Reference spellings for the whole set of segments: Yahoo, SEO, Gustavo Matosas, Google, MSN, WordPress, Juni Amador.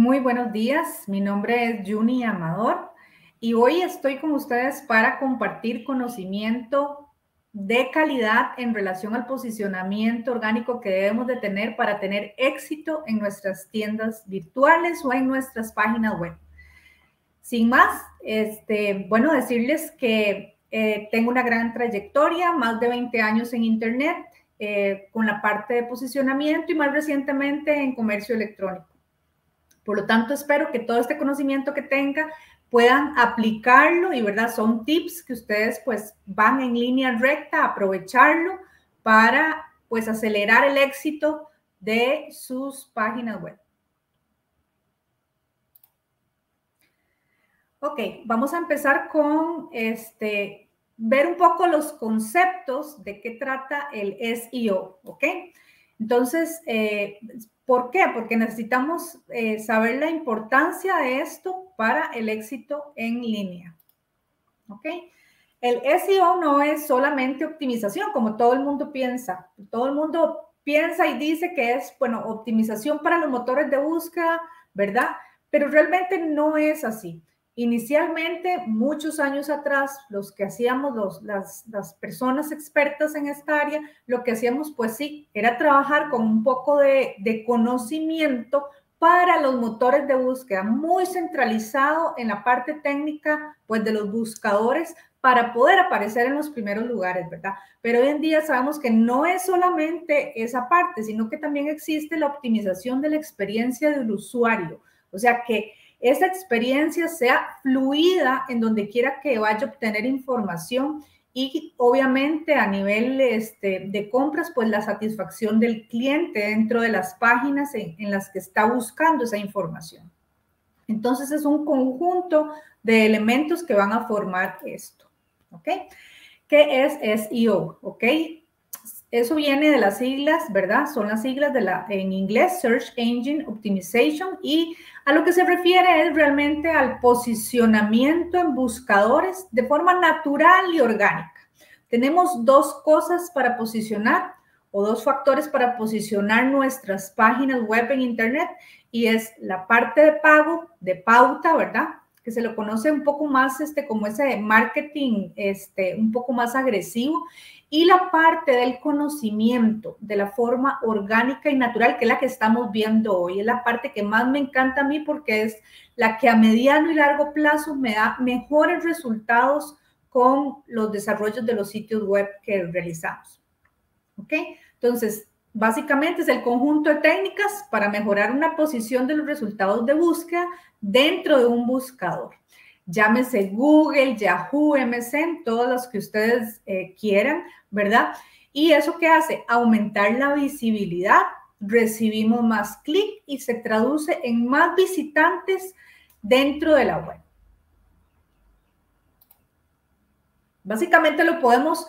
Muy buenos días, mi nombre es Juni Amador y hoy estoy con ustedes para compartir conocimiento de calidad en relación al posicionamiento orgánico que debemos de tener para tener éxito en nuestras tiendas virtuales o en nuestras páginas web. Sin más, bueno, decirles que tengo una gran trayectoria, más de 20 años en Internet, con la parte de posicionamiento y más recientemente en comercio electrónico. Por lo tanto, espero que todo este conocimiento que tenga puedan aplicarlo y, ¿verdad? Son tips que ustedes, pues, van en línea recta, aprovecharlo para, pues, acelerar el éxito de sus páginas web. Ok, vamos a empezar con, ver un poco los conceptos de qué trata el SEO, ¿ok? Entonces, ¿por qué? Porque necesitamos saber la importancia de esto para el éxito en línea. ¿Ok? El SEO no es solamente optimización, como todo el mundo piensa. Todo el mundo piensa y dice que es, bueno, optimización para los motores de búsqueda, ¿verdad? Pero realmente no es así. Inicialmente, muchos años atrás, los que hacíamos, las personas expertas en esta área, lo que hacíamos, pues sí, era trabajar con un poco de conocimiento para los motores de búsqueda, muy centralizado en la parte técnica, pues, de los buscadores para poder aparecer en los primeros lugares, ¿verdad? Pero hoy en día sabemos que no es solamente esa parte, sino que también existe la optimización de la experiencia del usuario. O sea, que esa experiencia sea fluida en donde quiera que vaya a obtener información y obviamente a nivel de compras, pues la satisfacción del cliente dentro de las páginas en las que está buscando esa información. Entonces es un conjunto de elementos que van a formar esto, ¿ok? ¿Qué es SEO? ¿Ok? Eso viene de las siglas, ¿verdad? Son las siglas de en inglés, Search Engine Optimization, y a lo que se refiere es realmente al posicionamiento en buscadores de forma natural y orgánica. Tenemos dos cosas para posicionar o dos factores para posicionar nuestras páginas web en Internet y es la parte de pago, de pauta, ¿verdad? Que se lo conoce un poco más como ese marketing un poco más agresivo y la parte del conocimiento de la forma orgánica y natural que es la que estamos viendo hoy. Es la parte que más me encanta a mí porque es la que a mediano y largo plazo me da mejores resultados con los desarrollos de los sitios web que realizamos. ¿Ok? Entonces, básicamente es el conjunto de técnicas para mejorar una posición de los resultados de búsqueda dentro de un buscador. Llámese Google, Yahoo, MSN, todas las que ustedes quieran, ¿verdad? ¿Y eso qué hace? Aumentar la visibilidad, recibimos más clic y se traduce en más visitantes dentro de la web. Básicamente lo podemos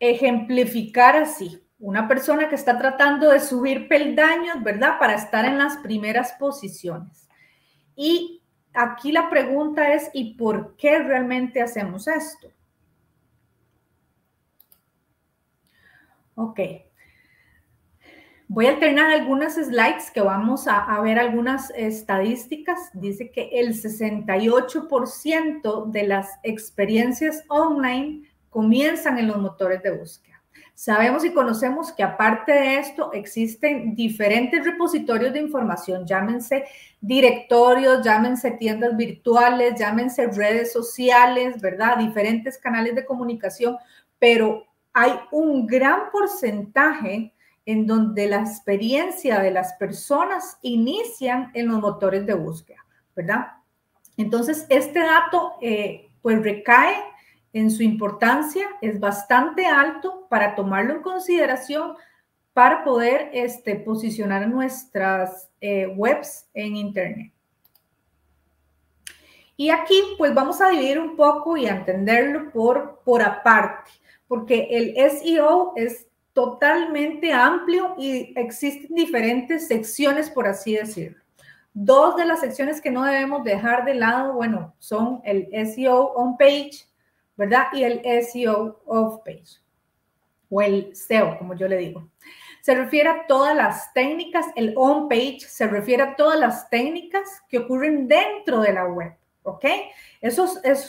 ejemplificar así. Una persona que está tratando de subir peldaños, ¿verdad? Para estar en las primeras posiciones. Y aquí la pregunta es, ¿y por qué realmente hacemos esto? Ok. Voy a alternar algunas slides que vamos a ver algunas estadísticas. Dice que el 68% de las experiencias online comienzan en los motores de búsqueda. Sabemos y conocemos que aparte de esto existen diferentes repositorios de información, llámense directorios, llámense tiendas virtuales, llámense redes sociales, ¿verdad? Diferentes canales de comunicación, pero hay un gran porcentaje en donde la experiencia de las personas inician en los motores de búsqueda, ¿verdad? Entonces, este dato pues recae en su importancia, es bastante alto para tomarlo en consideración para poder posicionar nuestras webs en Internet. Y aquí, pues, vamos a dividir un poco y a entenderlo por aparte, porque el SEO es totalmente amplio y existen diferentes secciones, por así decirlo. Dos de las secciones que no debemos dejar de lado, bueno, son el SEO on page, ¿verdad? Y el SEO off-page. o el SEO, como yo le digo. Se refiere a todas las técnicas, el on-page se refiere a todas las técnicas que ocurren dentro de la web, ¿ok?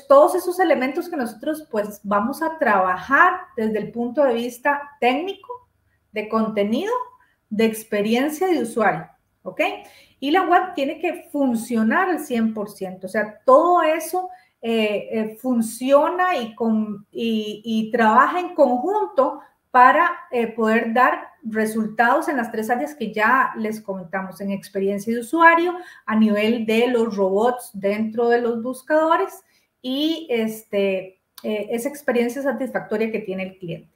Todos esos elementos que nosotros pues vamos a trabajar desde el punto de vista técnico, de contenido, de experiencia de usuario, ¿ok? Y la web tiene que funcionar al 100%, o sea, todo eso funciona y trabaja en conjunto para poder dar resultados en las tres áreas que ya les comentamos, en experiencia de usuario, a nivel de los robots dentro de los buscadores y esa experiencia satisfactoria que tiene el cliente.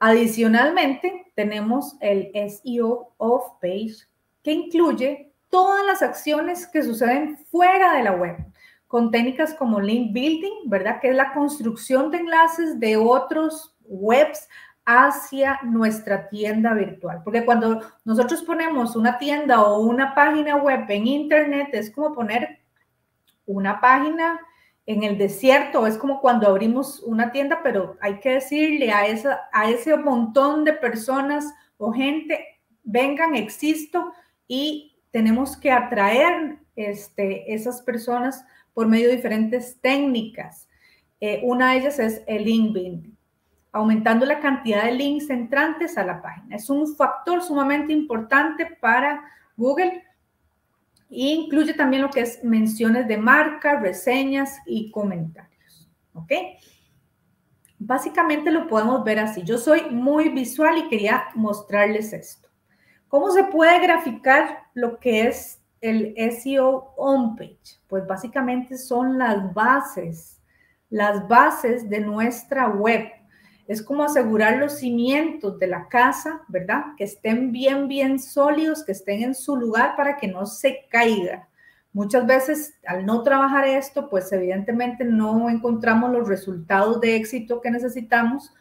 Adicionalmente, tenemos el SEO off-page, que incluye todas las acciones que suceden fuera de la web, con técnicas como link building, ¿verdad? Que es la construcción de enlaces de otros webs hacia nuestra tienda virtual. Porque cuando nosotros ponemos una tienda o una página web en internet, es como poner una página en el desierto. Es como cuando abrimos una tienda, pero hay que decirle a ese montón de personas o gente, vengan, existo, y tenemos que atraer esas personas por medio de diferentes técnicas. Una de ellas es el link building, aumentando la cantidad de links entrantes a la página. Es un factor sumamente importante para Google e incluye también lo que es menciones de marca, reseñas y comentarios, ¿ok? Básicamente lo podemos ver así. Yo soy muy visual y quería mostrarles esto. ¿Cómo se puede graficar lo que es el SEO on-page? Pues básicamente son las bases de nuestra web. Es como asegurar los cimientos de la casa, ¿verdad? Que estén bien, bien sólidos, que estén en su lugar para que no se caiga. Muchas veces, al no trabajar esto, pues evidentemente no encontramos los resultados de éxito que necesitamos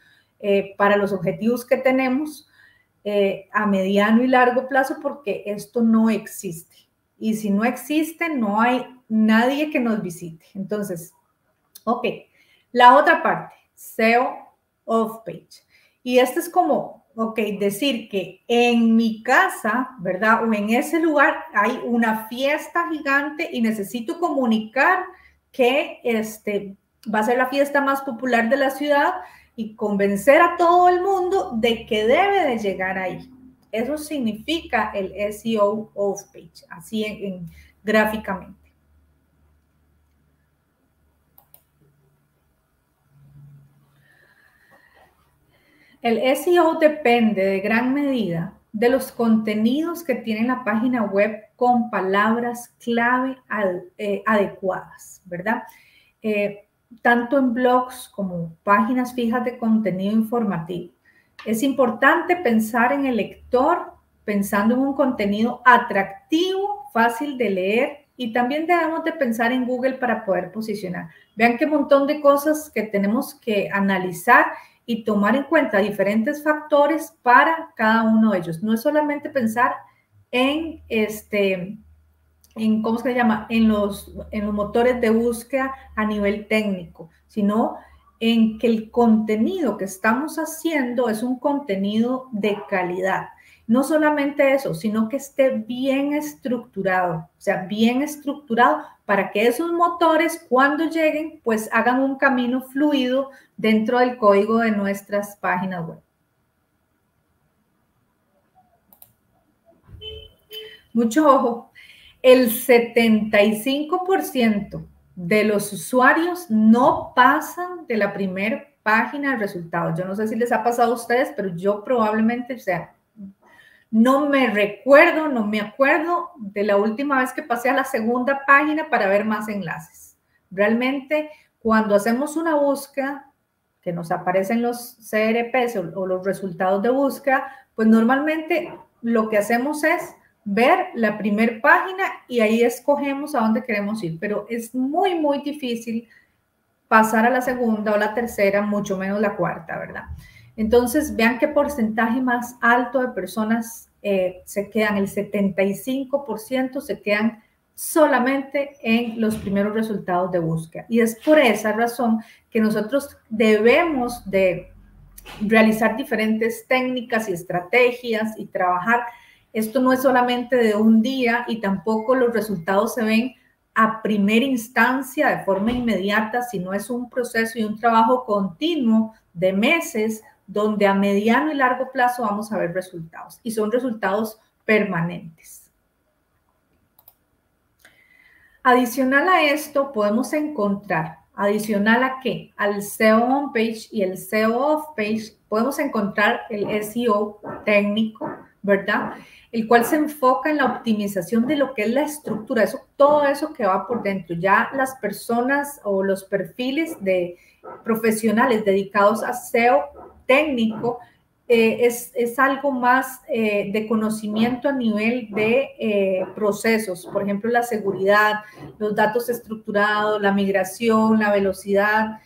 para los objetivos que tenemos a mediano y largo plazo, porque esto no existe. Y si no existe, no hay nadie que nos visite. Entonces, ok. La otra parte, SEO off-page. Y esto es como, ok, decir que en mi casa, ¿verdad? O en ese lugar hay una fiesta gigante y necesito comunicar que va a ser la fiesta más popular de la ciudad y convencer a todo el mundo de que debe de llegar ahí. Eso significa el SEO off-page, así gráficamente. El SEO depende de gran medida de los contenidos que tiene la página web con palabras clave adecuadas, ¿verdad? Tanto en blogs como páginas fijas de contenido informativo. Es importante pensar en el lector pensando en un contenido atractivo, fácil de leer, y también debemos de pensar en Google para poder posicionar. Vean qué montón de cosas que tenemos que analizar y tomar en cuenta diferentes factores para cada uno de ellos. No es solamente pensar en ¿cómo se llama? En los motores de búsqueda a nivel técnico, sino en que el contenido que estamos haciendo es un contenido de calidad. No solamente eso, sino que esté bien estructurado, o sea, bien estructurado para que esos motores, cuando lleguen, pues hagan un camino fluido dentro del código de nuestras páginas web. Mucho ojo, el 75% de los usuarios no pasan de la primera página de resultados. Yo no sé si les ha pasado a ustedes, pero yo probablemente, no me recuerdo, no me acuerdo de la última vez que pasé a la segunda página para ver más enlaces. Realmente, cuando hacemos una búsqueda, que nos aparecen los CRPs o los resultados de búsqueda, pues normalmente lo que hacemos es ver la primera página y ahí escogemos a dónde queremos ir. Pero es muy, muy difícil pasar a la segunda o la tercera, mucho menos la cuarta, ¿verdad? Entonces, vean qué porcentaje más alto de personas se quedan. El 75% se quedan solamente en los primeros resultados de búsqueda. Y es por esa razón que nosotros debemos de realizar diferentes técnicas y estrategias y trabajar. Esto no es solamente de un día y tampoco los resultados se ven a primera instancia de forma inmediata, sino es un proceso y un trabajo continuo de meses donde a mediano y largo plazo vamos a ver resultados y son resultados permanentes. Adicional a esto podemos encontrar, adicional a qué, al SEO on page y el SEO off page, podemos encontrar el SEO técnico, ¿verdad? El cual se enfoca en la optimización de lo que es la estructura, eso, todo eso que va por dentro. Ya las personas o los perfiles de profesionales dedicados a SEO técnico es algo más de conocimiento a nivel de procesos, por ejemplo, la seguridad, los datos estructurados, la migración, la velocidad,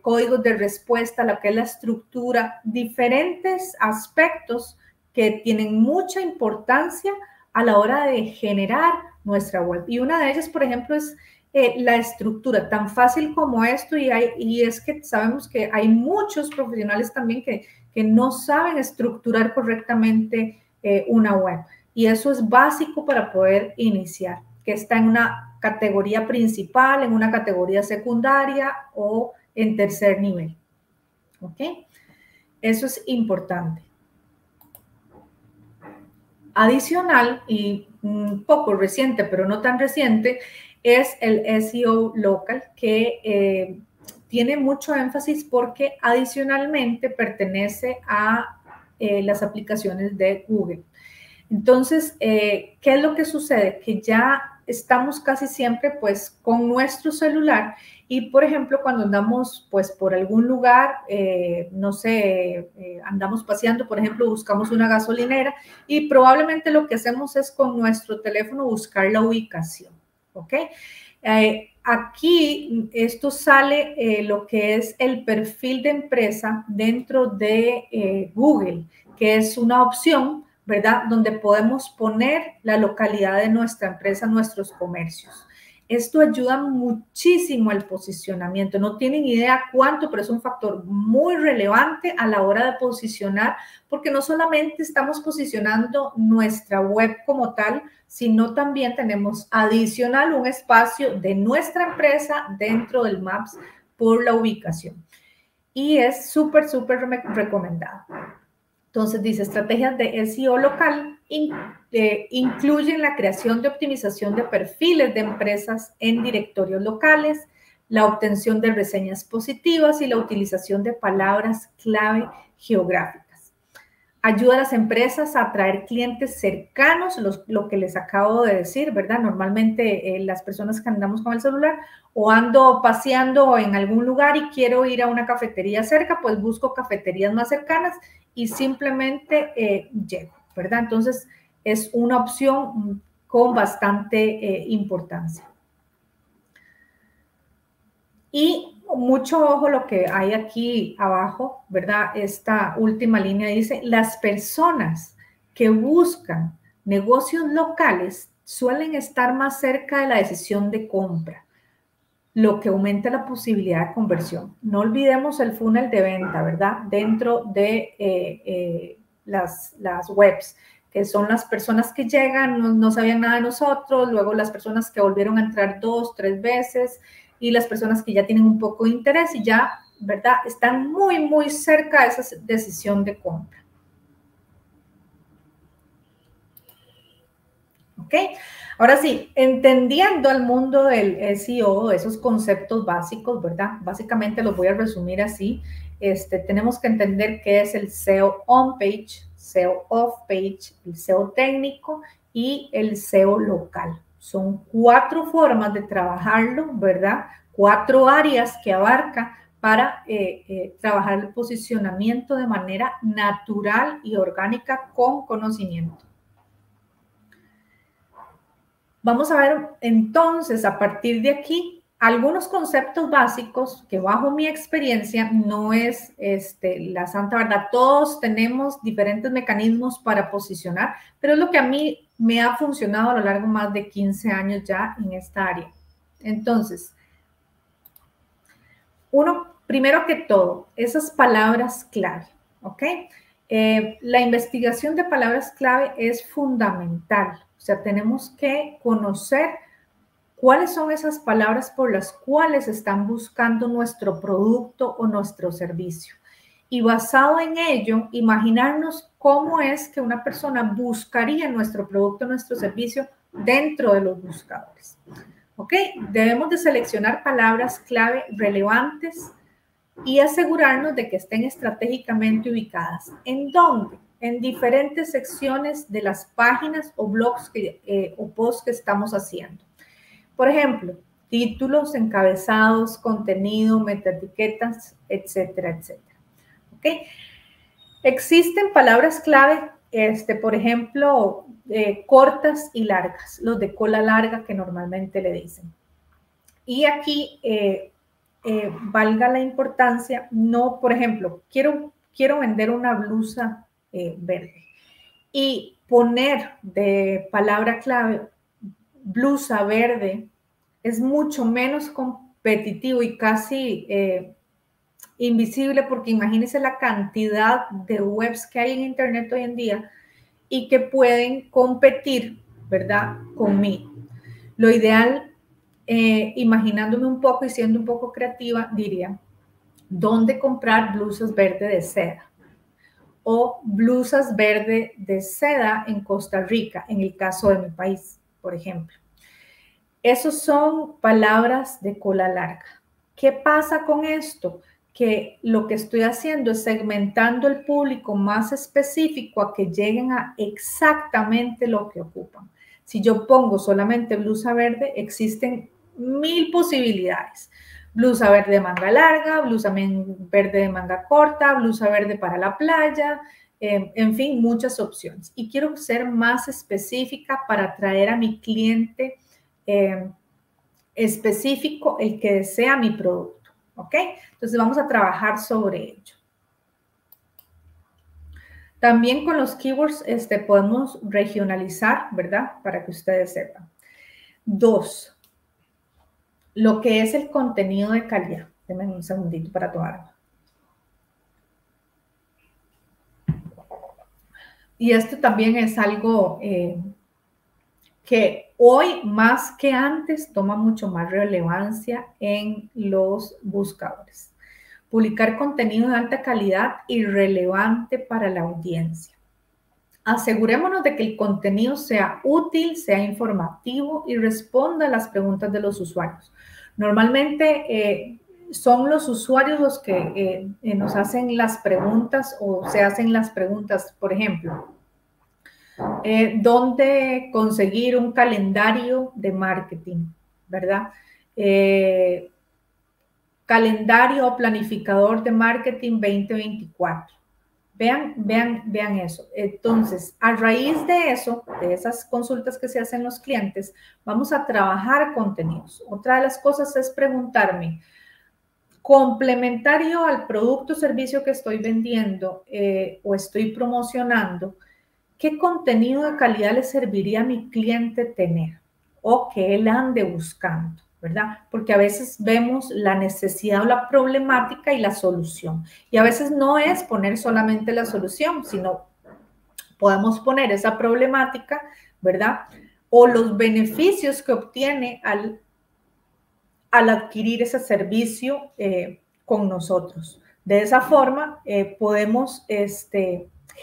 códigos de respuesta, lo que es la estructura, diferentes aspectos que tienen mucha importancia a la hora de generar nuestra web. Y una de ellas, por ejemplo, es la estructura, tan fácil como esto, y es que sabemos que hay muchos profesionales también que no saben estructurar correctamente una web. Y eso es básico para poder iniciar, que está en una categoría principal, en una categoría secundaria o en tercer nivel. ¿Ok? Eso es importante. Adicional y un poco reciente, pero no tan reciente, es el SEO local, que tiene mucho énfasis porque adicionalmente pertenece a las aplicaciones de Google. Entonces, ¿qué es lo que sucede? Que ya estamos casi siempre pues con nuestro celular y, por ejemplo, cuando andamos pues por algún lugar, no sé, andamos paseando, por ejemplo, buscamos una gasolinera y probablemente lo que hacemos es con nuestro teléfono buscar la ubicación. ¿Ok? Aquí esto sale lo que es el perfil de empresa dentro de Google, que es una opción, ¿verdad? Donde podemos poner la localidad de nuestra empresa, nuestros comercios. Esto ayuda muchísimo al posicionamiento. No tienen idea cuánto, pero es un factor muy relevante a la hora de posicionar, porque no solamente estamos posicionando nuestra web como tal, sino también tenemos adicional un espacio de nuestra empresa dentro del Maps por la ubicación. Y es súper, súper recomendado. Entonces dice, estrategias de SEO local incluyen la creación de optimización de perfiles de empresas en directorios locales, la obtención de reseñas positivas y la utilización de palabras clave geográficas. Ayuda a las empresas a atraer clientes cercanos, lo que les acabo de decir, ¿verdad? Normalmente las personas que andamos con el celular o ando paseando en algún lugar y quiero ir a una cafetería cerca, pues busco cafeterías más cercanas y simplemente llego, ¿verdad? Entonces, es una opción con bastante importancia. Y mucho ojo lo que hay aquí abajo, ¿verdad? Esta última línea dice, las personas que buscan negocios locales suelen estar más cerca de la decisión de compra, lo que aumenta la posibilidad de conversión. No olvidemos el funnel de venta, ¿verdad? Dentro de las webs, que son las personas que llegan, no sabían nada de nosotros, luego las personas que volvieron a entrar 2, 3 veces y las personas que ya tienen un poco de interés y ya, ¿verdad? Están muy, muy cerca de esa decisión de compra. ¿Ok? Ahora sí, entendiendo el mundo del SEO, esos conceptos básicos, ¿verdad? Básicamente los voy a resumir así. Tenemos que entender qué es el SEO on-page, SEO off-page, el SEO técnico y el SEO local. Son 4 formas de trabajarlo, ¿verdad? 4 áreas que abarca para trabajar el posicionamiento de manera natural y orgánica con conocimiento. Vamos a ver entonces a partir de aquí algunos conceptos básicos que bajo mi experiencia no es la santa verdad. Todos tenemos diferentes mecanismos para posicionar, pero es lo que a mí me ha funcionado a lo largo de más de 15 años ya en esta área. Entonces, uno Primero que todo, esas palabras clave, ¿ok? La investigación de palabras clave es fundamental. O sea, tenemos que conocer cuáles son esas palabras por las cuales están buscando nuestro producto o nuestro servicio. Y basado en ello, imaginarnos cómo es que una persona buscaría nuestro producto o nuestro servicio dentro de los buscadores. ¿Ok? Debemos de seleccionar palabras clave relevantes y asegurarnos de que estén estratégicamente ubicadas. ¿En dónde? En diferentes secciones de las páginas o blogs que, o posts que estamos haciendo. Por ejemplo, títulos, encabezados, contenido, metaetiquetas, etcétera, etcétera. ¿Okay? Existen palabras clave, por ejemplo, cortas y largas, los de cola larga que normalmente le dicen. Y aquí valga la importancia, no, por ejemplo, quiero vender una blusa verde y poner de palabra clave blusa verde es mucho menos competitivo y casi invisible, porque imagínense la cantidad de webs que hay en internet hoy en día y que pueden competir, ¿verdad?, conmigo. Lo ideal, imaginándome un poco y siendo un poco creativa, diría, ¿dónde comprar blusas verde de seda? O blusas verde de seda en Costa Rica, en el caso de mi país, por ejemplo. Esas son palabras de cola larga. ¿Qué pasa con esto? Que lo que estoy haciendo es segmentando el público más específico a que lleguen a exactamente lo que ocupan. Si yo pongo solamente blusa verde, existen 1000 posibilidades. Blusa verde de manga larga, blusa verde de manga corta, blusa verde para la playa, en fin, muchas opciones. Y quiero ser más específica para atraer a mi cliente específico, el que desea mi producto. ¿Ok? Entonces vamos a trabajar sobre ello. También con los keywords podemos regionalizar, ¿verdad? Para que ustedes sepan. 2. Lo que es el contenido de calidad. Denme un segundito para tomar. Y esto también es algo que hoy más que antes toma mucho más relevancia en los buscadores. Publicar contenido de alta calidad y relevante para la audiencia. Asegurémonos de que el contenido sea útil, sea informativo y responda a las preguntas de los usuarios. Normalmente son los usuarios los que nos hacen las preguntas o se hacen las preguntas, por ejemplo, ¿dónde conseguir un calendario de marketing? ¿Verdad? Calendario o planificador de marketing 2024. Vean eso. Entonces, a raíz de eso, de esas consultas que se hacen los clientes, vamos a trabajar contenidos. Otra de las cosas es preguntarme, complementario al producto o servicio que estoy vendiendo o estoy promocionando, ¿qué contenido de calidad le serviría a mi cliente tener o que él ande buscando, verdad? Porque a veces vemos la necesidad o la problemática y la solución. Y a veces no es poner solamente la solución, sino podemos poner esa problemática, ¿verdad? O los beneficios que obtiene al adquirir ese servicio con nosotros. De esa forma podemos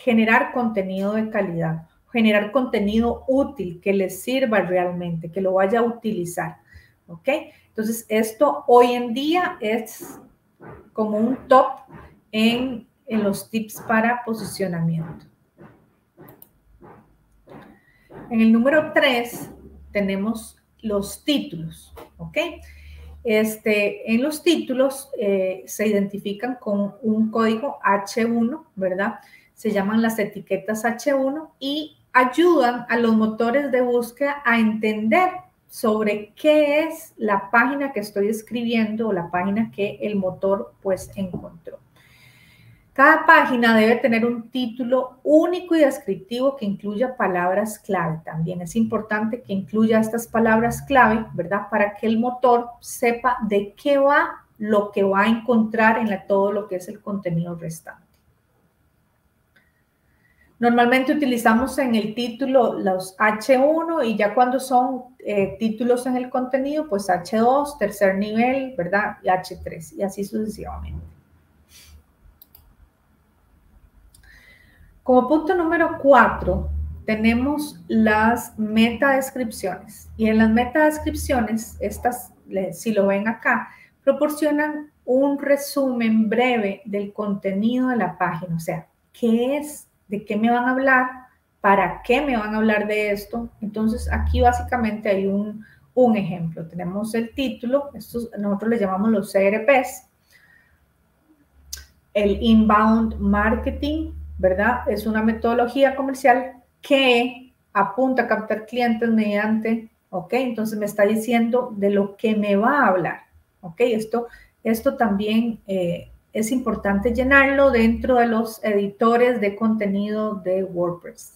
generar contenido de calidad, generar contenido útil que les sirva realmente, que lo vaya a utilizar, ¿ok? Entonces, esto hoy en día es como un top en los tips para posicionamiento. En el número 3 tenemos los títulos, ¿ok? En los títulos se identifican con un código H1, ¿verdad? Se llaman las etiquetas H1 y ayudan a los motores de búsqueda a entender sobre qué es la página que estoy escribiendo o la página que el motor pues encontró. Cada página debe tener un título único y descriptivo que incluya palabras clave. También es importante que incluya estas palabras clave, ¿verdad? Para que el motor sepa de qué va lo que va a encontrar en todo lo que es el contenido restante. Normalmente utilizamos en el título los H1 y ya cuando son títulos en el contenido, pues H2, tercer nivel, ¿verdad? Y H3 y así sucesivamente. Como punto número 4, tenemos las metadescripciones. Y en las metadescripciones, estas, si lo ven acá, proporcionan un resumen breve del contenido de la página. O sea, ¿qué es? ¿De qué me van a hablar? ¿Para qué me van a hablar de esto? Entonces, aquí básicamente hay un ejemplo. Tenemos el título. Estos, nosotros les llamamos los CRPs. El inbound marketing, ¿verdad? Es una metodología comercial que apunta a captar clientes mediante, ¿ok? Entonces, me está diciendo de lo que me va a hablar, ¿ok? Esto también... es importante llenarlo dentro de los editores de contenido de WordPress.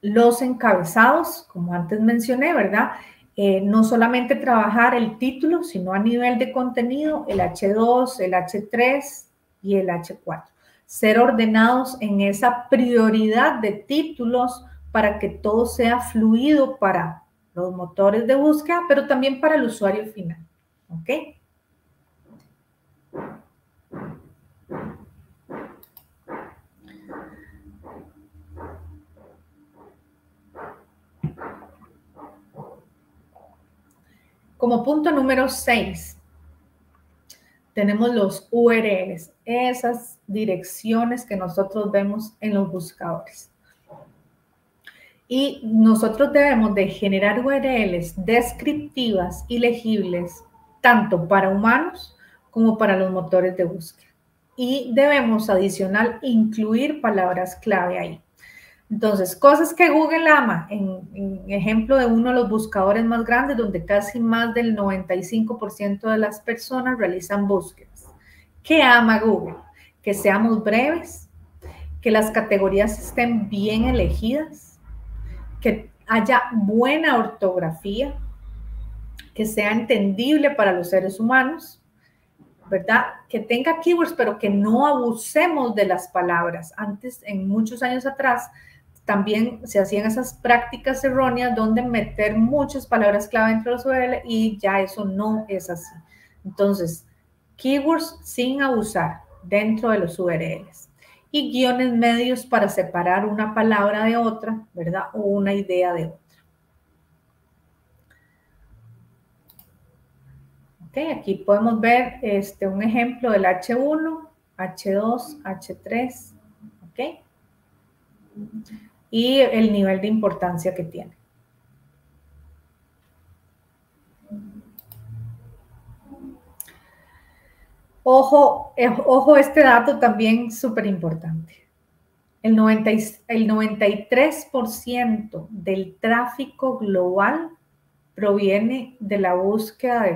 Los encabezados, como antes mencioné, ¿verdad? No solamente trabajar el título, sino a nivel de contenido, el H2, el H3 y el H4. Ser ordenados en esa prioridad de títulos para que todo sea fluido para los motores de búsqueda, pero también para el usuario final, ¿ok? Como punto número 6, tenemos los URLs, esas direcciones que nosotros vemos en los buscadores. Y nosotros debemos de generar URLs descriptivas y legibles tanto para humanos como para los motores de búsqueda. Y debemos adicional incluir palabras clave ahí. Entonces, cosas que Google ama, en ejemplo de uno de los buscadores más grandes, donde casi más del 95% de las personas realizan búsquedas. ¿Qué ama Google? Que seamos breves, que las categorías estén bien elegidas, que haya buena ortografía, que sea entendible para los seres humanos, ¿verdad? Que tenga keywords, pero que no abusemos de las palabras. Antes, en muchos años atrás, también se hacían esas prácticas erróneas donde meter muchas palabras clave dentro de los URL y ya eso no es así. Entonces, keywords sin abusar dentro de los URLs y guiones medios para separar una palabra de otra, ¿verdad? O una idea de otra. Ok, aquí podemos ver un ejemplo del H1, H2, H3, ¿ok? Y el nivel de importancia que tiene. Ojo este dato también súper importante. El 93% del tráfico global proviene de la búsqueda de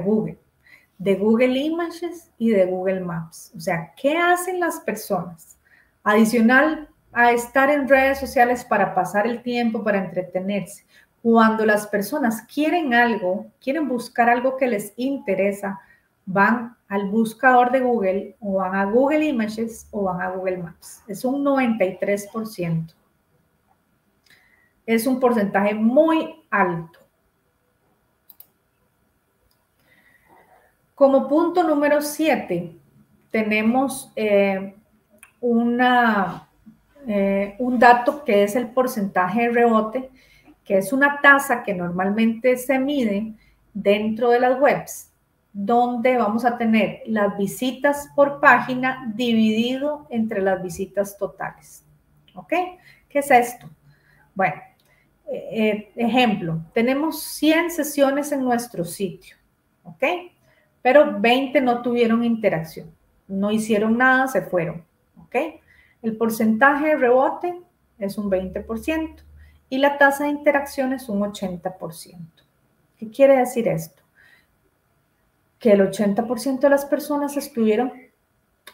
Google Images y de Google Maps. O sea, ¿qué hacen las personas? Adicional a estar en redes sociales para pasar el tiempo, para entretenerse. Cuando las personas quieren algo, quieren buscar algo que les interesa, van al buscador de Google o van a Google Images o van a Google Maps. Es un 93%. Es un porcentaje muy alto. Como punto número 7, tenemos un dato que es el porcentaje de rebote, que es una tasa que normalmente se mide dentro de las webs, donde vamos a tener las visitas por página dividido entre las visitas totales. ¿Ok? ¿Qué es esto? Bueno, ejemplo, tenemos 100 sesiones en nuestro sitio, ¿ok? Pero 20 no tuvieron interacción, no hicieron nada, se fueron, ¿ok? El porcentaje de rebote es un 20% y la tasa de interacción es un 80%. ¿Qué quiere decir esto? Que el 80% de las personas estuvieron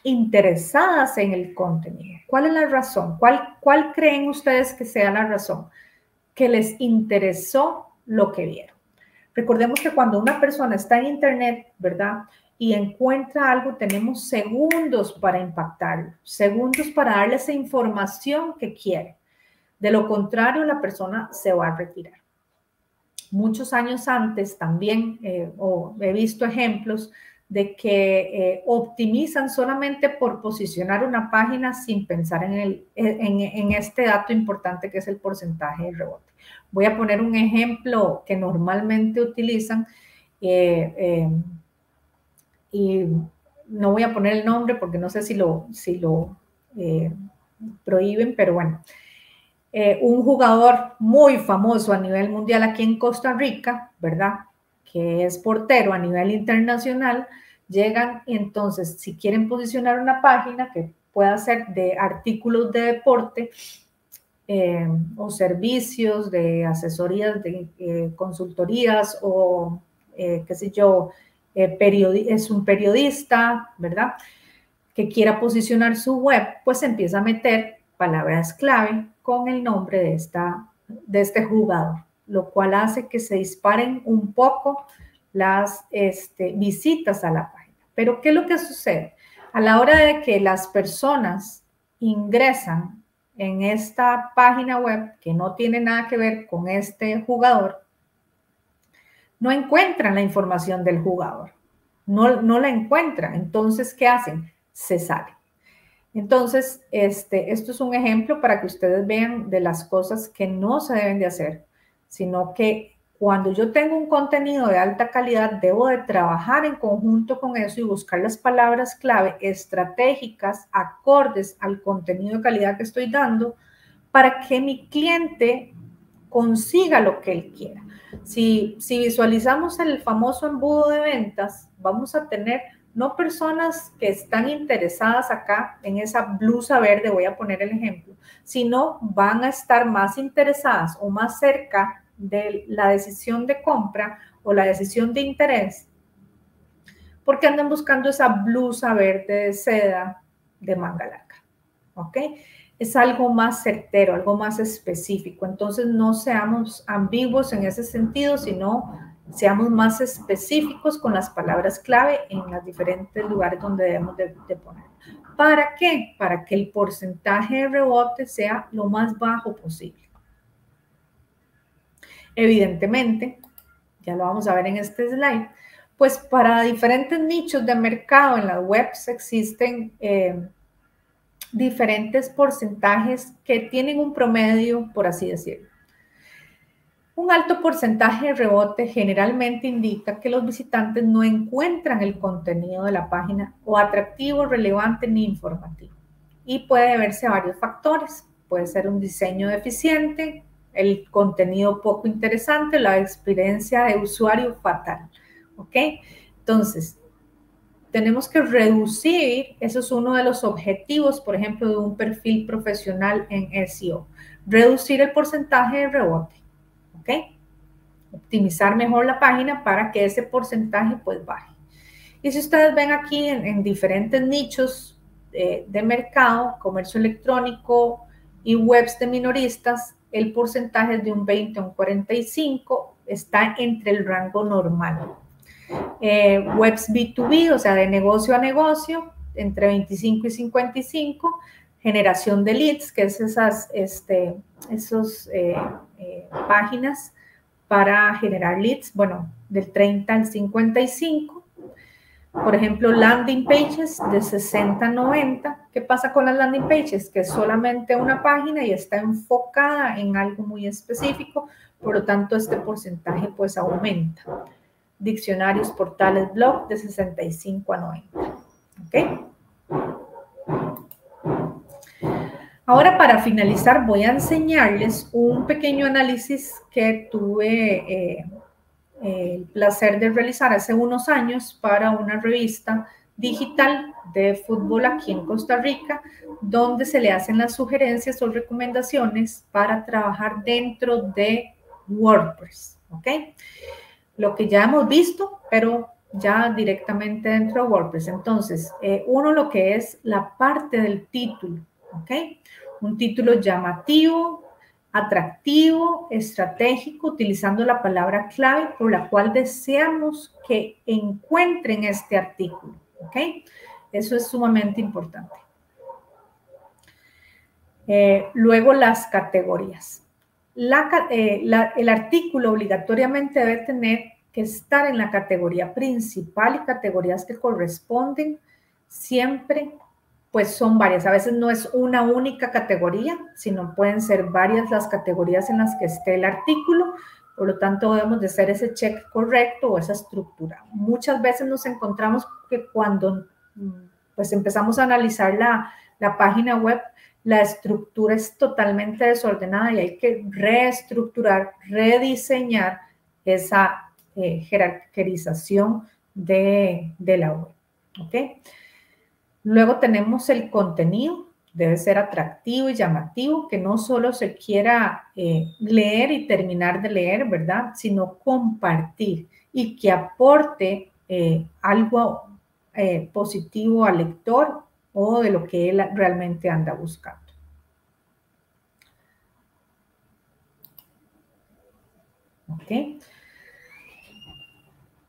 interesadas en el contenido. ¿Cuál es la razón? ¿Cuál creen ustedes que sea la razón? Que les interesó lo que vieron. Recordemos que cuando una persona está en internet, ¿verdad?, y encuentra algo, tenemos segundos para impactarlo, segundos para darle esa información que quiere. De lo contrario, la persona se va a retirar. Muchos años antes también he visto ejemplos de que optimizan solamente por posicionar una página sin pensar en este dato importante que es el porcentaje de rebote. Voy a poner un ejemplo que normalmente utilizan. Y no voy a poner el nombre porque no sé si lo prohíben, pero bueno. Un jugador muy famoso a nivel mundial aquí en Costa Rica, ¿verdad?, que es portero a nivel internacional, llegan y entonces si quieren posicionar una página que pueda ser de artículos de deporte o servicios de asesorías, de consultorías o qué sé yo, es un periodista, ¿verdad?, que quiera posicionar su web, pues empieza a meter palabras clave con el nombre de este jugador, lo cual hace que se disparen un poco las visitas a la página. Pero ¿qué es lo que sucede? A la hora de que las personas ingresan en esta página web que no tiene nada que ver con este jugador, no encuentran la información del jugador, no la encuentran. Entonces, ¿qué hacen? Se salen. Entonces, esto es un ejemplo para que ustedes vean de las cosas que no se deben de hacer, sino que cuando yo tengo un contenido de alta calidad, debo de trabajar en conjunto con eso y buscar las palabras clave estratégicas, acordes al contenido de calidad que estoy dando, para que mi cliente consiga lo que él quiera. Si visualizamos el famoso embudo de ventas, vamos a tener no personas que están interesadas acá en esa blusa verde, voy a poner el ejemplo, sino van a estar más interesadas o más cerca de la decisión de compra o la decisión de interés, porque andan buscando esa blusa verde de seda de manga larga, ¿ok? Es algo más certero, algo más específico. Entonces, no seamos ambiguos en ese sentido, sino seamos más específicos con las palabras clave en los diferentes lugares donde debemos de poner. ¿Para qué? Para que el porcentaje de rebote sea lo más bajo posible. Evidentemente, ya lo vamos a ver en este slide, pues para diferentes nichos de mercado en las webs existen diferentes porcentajes que tienen un promedio, por así decirlo. Un alto porcentaje de rebote generalmente indica que los visitantes no encuentran el contenido de la página o atractivo, relevante ni informativo. Y puede deberse a varios factores. Puede ser un diseño deficiente, el contenido poco interesante, la experiencia de usuario fatal. ¿Ok? Entonces, tenemos que reducir, eso es uno de los objetivos, por ejemplo, de un perfil profesional en SEO. Reducir el porcentaje de rebote, ¿ok? Optimizar mejor la página para que ese porcentaje pues baje. Y si ustedes ven aquí en diferentes nichos de mercado, comercio electrónico y webs de minoristas, el porcentaje es de un 20 a un 45, está entre el rango normal. Webs B2B, o sea, de negocio a negocio, entre 25 y 55, generación de leads, que es esas páginas para generar leads, bueno, del 30 al 55, por ejemplo, landing pages de 60 a 90, ¿qué pasa con las landing pages? Que es solamente una página y está enfocada en algo muy específico, por lo tanto, este porcentaje pues aumenta. Diccionarios, portales, blog de 65 a 90. ¿Ok? Ahora, para finalizar, voy a enseñarles un pequeño análisis que tuve el placer de realizar hace unos años para una revista digital de fútbol aquí en Costa Rica, donde se le hacen las sugerencias o recomendaciones para trabajar dentro de WordPress. ¿Ok? Lo que ya hemos visto, pero ya directamente dentro de WordPress. Entonces, uno lo que es la parte del título, ¿ok? Un título llamativo, atractivo, estratégico, utilizando la palabra clave por la cual deseamos que encuentren este artículo, ¿ok? Eso es sumamente importante. Luego las categorías. El artículo obligatoriamente debe tener que estar en la categoría principal y categorías que corresponden siempre, pues son varias. A veces no es una única categoría, sino pueden ser varias las categorías en las que esté el artículo. Por lo tanto, debemos de hacer ese check correcto o esa estructura. Muchas veces nos encontramos que cuando pues empezamos a analizar la página web, la estructura es totalmente desordenada y hay que reestructurar, rediseñar esa jerarquización de la web, ¿ok? Luego tenemos el contenido, debe ser atractivo y llamativo, que no solo se quiera leer y terminar de leer, ¿verdad? Sino compartir y que aporte algo positivo al lector o de lo que él realmente anda buscando. ¿Ok?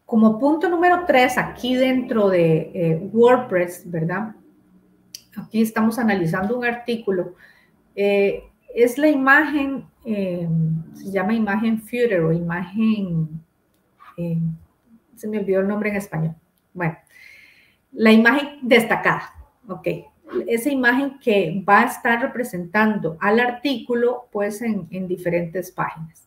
Como punto número 3, aquí dentro de WordPress, ¿verdad? Aquí estamos analizando un artículo. Es la imagen, se llama imagen footer o imagen, se me olvidó el nombre en español. Bueno, la imagen destacada, ¿ok? Esa imagen que va a estar representando al artículo, pues, en diferentes páginas.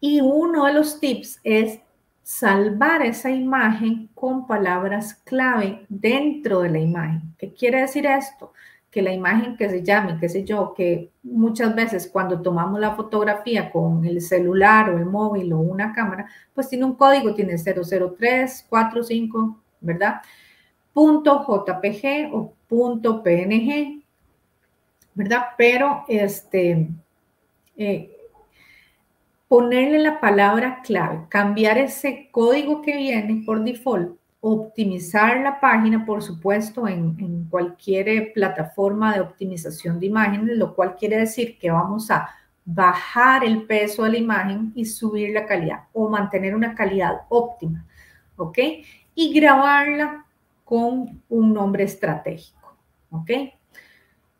Y uno de los tips es salvar esa imagen con palabras clave dentro de la imagen. ¿Qué quiere decir esto? Que la imagen que se llame, qué sé yo, que muchas veces cuando tomamos la fotografía con el celular o el móvil o una cámara, pues tiene un código, tiene 00345, ¿verdad? .jpg o .png, ¿verdad? Pero ponerle la palabra clave, cambiar ese código que viene por default, optimizar la página, por supuesto, en cualquier plataforma de optimización de imágenes, lo cual quiere decir que vamos a bajar el peso de la imagen y subir la calidad o mantener una calidad óptima, ¿ok? Y grabarla con un nombre estratégico, ¿ok?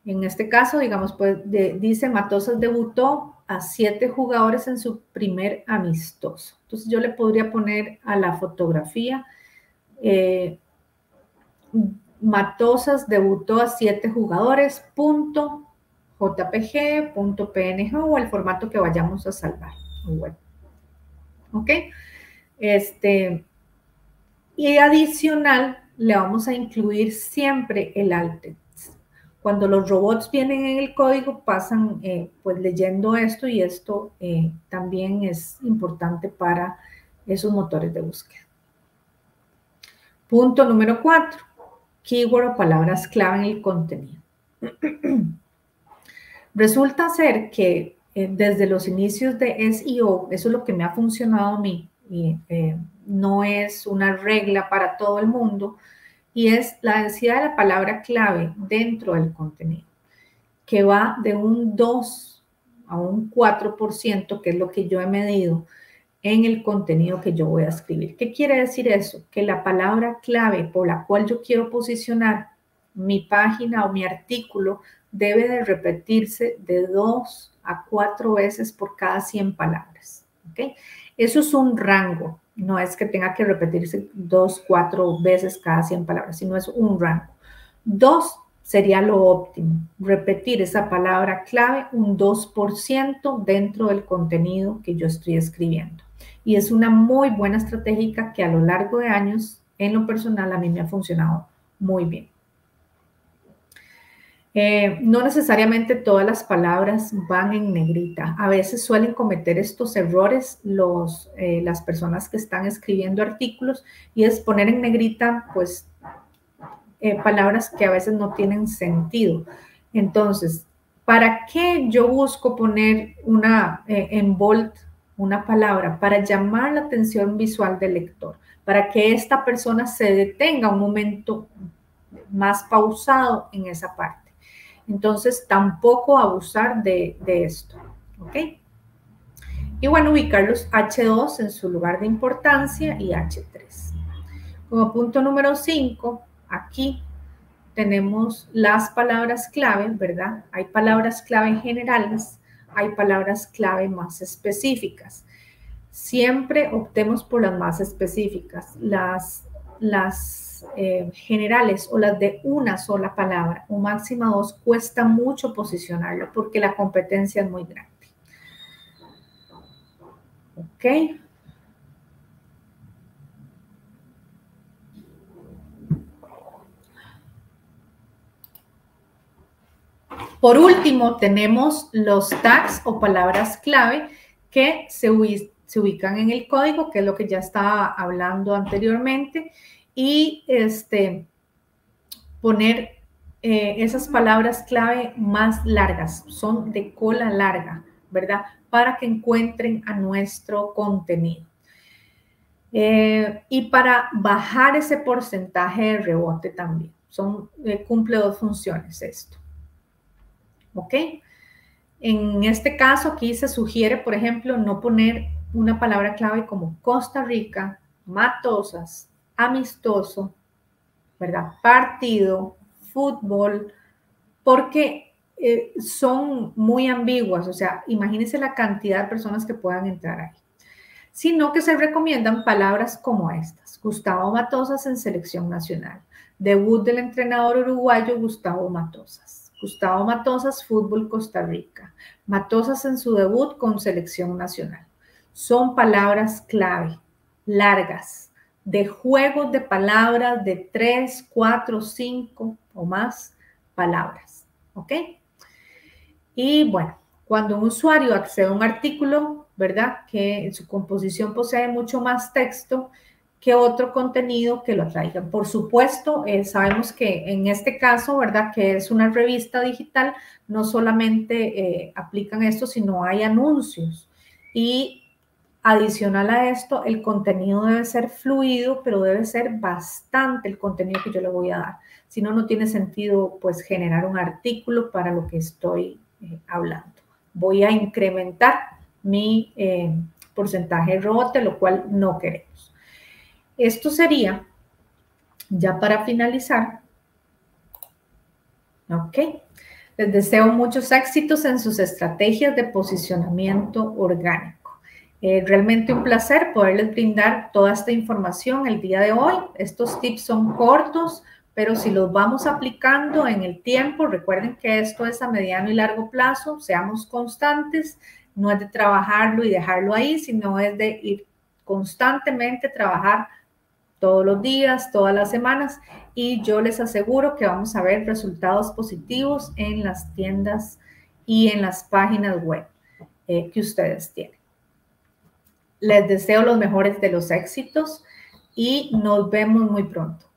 En este caso, digamos, pues, dice Matosas debutó a 7 jugadores en su primer amistoso. Entonces yo le podría poner a la fotografía, Matosas debutó a 7 jugadores, .jpg, .png o el formato que vayamos a salvar. Bueno. ¿Ok? Y adicional, le vamos a incluir siempre el alt text. Cuando los robots vienen en el código, pasan pues leyendo esto y esto también es importante para esos motores de búsqueda. Punto número 4, keyword o palabras clave en el contenido. Resulta ser que desde los inicios de SEO, eso es lo que me ha funcionado a mí, y no es una regla para todo el mundo, y es la densidad de la palabra clave dentro del contenido, que va de un 2 a un 4%, que es lo que yo he medido en el contenido que yo voy a escribir. ¿Qué quiere decir eso? Que la palabra clave por la cual yo quiero posicionar mi página o mi artículo debe de repetirse de 2 a 4 veces por cada 100 palabras, ¿ok? Eso es un rango. No es que tenga que repetirse 2, 4 veces cada 100 palabras, sino es un rango. 2 sería lo óptimo, repetir esa palabra clave un 2% dentro del contenido que yo estoy escribiendo. Y es una muy buena estrategia que a lo largo de años, en lo personal, a mí me ha funcionado muy bien. No necesariamente todas las palabras van en negrita. A veces suelen cometer estos errores las personas que están escribiendo artículos y es poner en negrita, pues, palabras que a veces no tienen sentido. Entonces, ¿para qué yo busco poner en bold una palabra? Para llamar la atención visual del lector, para que esta persona se detenga un momento más pausado en esa parte. Entonces, tampoco abusar de esto, ¿ok? Y bueno, ubicar los H2 en su lugar de importancia y H3. Como punto número 5, aquí tenemos las palabras clave, ¿verdad? Hay palabras clave generales, hay palabras clave más específicas. Siempre optemos por las más específicas. Las generales o las de una sola palabra o máxima dos cuesta mucho posicionarlo porque la competencia es muy grande. ¿Ok? Por último, tenemos los tags o palabras clave que se ubican en el código, que es lo que ya estaba hablando anteriormente, y poner esas palabras clave más largas, son de cola larga, ¿verdad? Para que encuentren a nuestro contenido. Y para bajar ese porcentaje de rebote también. Cumple dos funciones esto. ¿Ok? En este caso aquí se sugiere, por ejemplo, no poner una palabra clave como Costa Rica, Matosas, amistoso, ¿verdad? Partido, fútbol, porque son muy ambiguas. O sea, imagínense la cantidad de personas que puedan entrar ahí. Sino que se recomiendan palabras como estas. Gustavo Matosas en selección nacional. Debut del entrenador uruguayo Gustavo Matosas. Gustavo Matosas, fútbol Costa Rica. Matosas en su debut con selección nacional. Son palabras clave, largas, de juegos de palabras de 3, 4, 5 o más palabras. ¿Ok? Y bueno, cuando un usuario accede a un artículo, ¿verdad? Que en su composición posee mucho más texto que otro contenido que lo atraiga. Por supuesto, sabemos que en este caso, ¿verdad? Que es una revista digital, no solamente aplican esto, sino hay anuncios. Y adicional a esto, el contenido debe ser fluido, pero debe ser bastante el contenido que yo le voy a dar. Si no, no tiene sentido, pues, generar un artículo para lo que estoy hablando. Voy a incrementar mi porcentaje de rebote, lo cual no queremos. Esto sería, ya para finalizar, ¿ok? Les deseo muchos éxitos en sus estrategias de posicionamiento orgánico. Realmente un placer poderles brindar toda esta información el día de hoy. Estos tips son cortos, pero si los vamos aplicando en el tiempo, recuerden que esto es a mediano y largo plazo, seamos constantes, no es de trabajarlo y dejarlo ahí, sino es de ir constantemente, trabajar todos los días, todas las semanas, y yo les aseguro que vamos a ver resultados positivos en las tiendas y en las páginas web que ustedes tienen. Les deseo los mejores de los éxitos y nos vemos muy pronto.